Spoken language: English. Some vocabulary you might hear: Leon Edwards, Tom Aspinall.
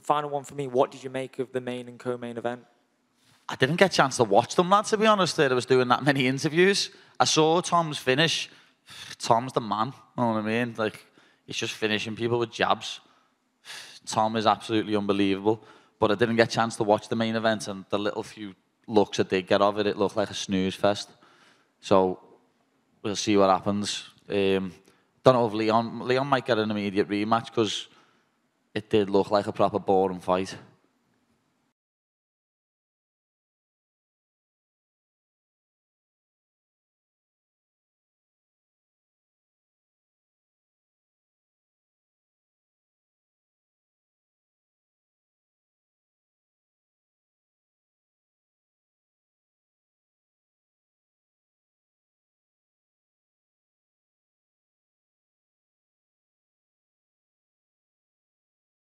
the final one for me, what did you make of the main and co-main event? I didn't get a chance to watch them, lad, to be honest. I was doing that many interviews. I saw Tom's finish. Tom's the man, you know what I mean? Like, he's just finishing people with jabs. Tom is absolutely unbelievable. But I didn't get a chance to watch the main event, and the little few looks I did get of it, it looked like a snooze fest. So we'll see what happens. Don't know if Leon might get an immediate rematch, because it did look like a proper boring fight.